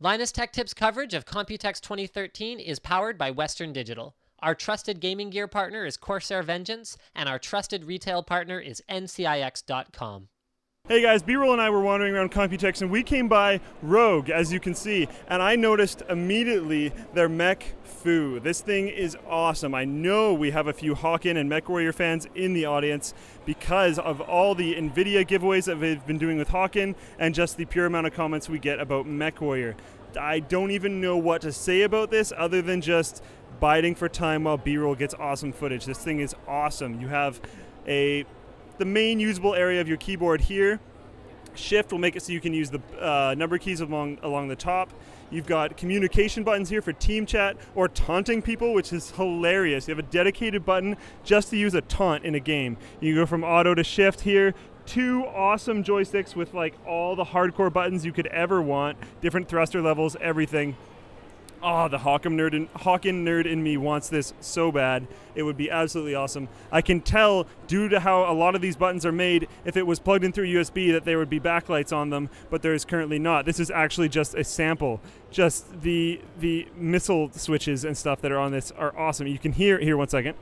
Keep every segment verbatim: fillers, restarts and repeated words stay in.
Linus Tech Tips coverage of Computex twenty thirteen is powered by Western Digital. Our trusted gaming gear partner is Corsair Vengeance, and our trusted retail partner is N C I X dot com. Hey guys, B-Roll and I were wandering around Computex and we came by Rogue, as you can see, and I noticed immediately their Mek-Fu. This thing is awesome. I know we have a few Hawken and MechWarrior fans in the audience because of all the Nvidia giveaways that they've been doing with Hawken and just the pure amount of comments we get about MechWarrior. I don't even know what to say about this other than just biding for time while B-Roll gets awesome footage. This thing is awesome. You have a the main usable area of your keyboard here. Shift will make it so you can use the uh, number keys along, along the top. You've got communication buttons here for team chat or taunting people, which is hilarious. You have a dedicated button just to use a taunt in a game. You can go from auto to shift here. Two awesome joysticks with like all the hardcore buttons you could ever want. Different thruster levels, everything. Oh, the Hawken nerd, in, Hawken nerd in me wants this so bad. It would be absolutely awesome. I can tell, due to how a lot of these buttons are made, if it was plugged in through U S B that there would be backlights on them, but there is currently not. This is actually just a sample. Just the the missile switches and stuff that are on this are awesome. You can hear, here one second.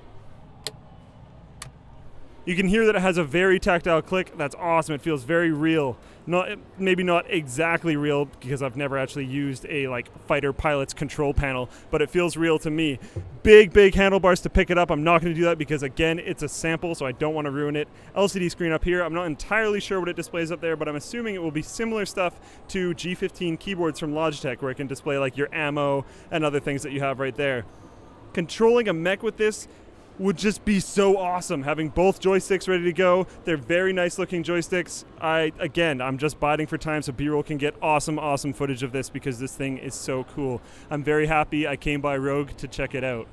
You can hear that it has a very tactile click. That's awesome. It feels very real. Not maybe not exactly real because I've never actually used a like fighter pilot's control panel, but it feels real to me. Big, big handlebars to pick it up. I'm not going to do that because again, it's a sample, so I don't want to ruin it. L C D screen up here. I'm not entirely sure what it displays up there, but I'm assuming it will be similar stuff to G fifteen keyboards from Logitech, where it can display like your ammo and other things that you have right there. Controlling a mech with this would just be so awesome, having both joysticks ready to go. They're very nice looking joysticks. I, again, I'm just biding for time so B-Roll can get awesome, awesome footage of this because this thing is so cool. I'm very happy I came by Rogue to check it out.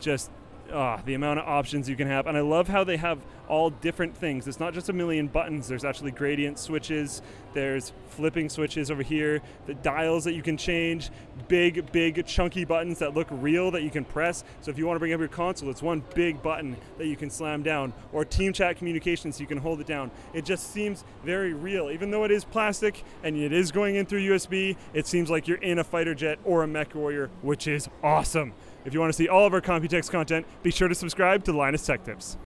Just, ah, oh, the amount of options you can have. And I love how they have all different things. It's not just a million buttons. There's actually gradient switches. There's flipping switches over here. The dials that you can change. Big, big, chunky buttons that look real that you can press. So if you want to bring up your console, it's one big button that you can slam down. Or team chat communications, so you can hold it down. It just seems very real. Even though it is plastic and it is going in through U S B, it seems like you're in a fighter jet or a MechWarrior, which is awesome. If you want to see all of our Computex content, be sure to subscribe to Linus Tech Tips.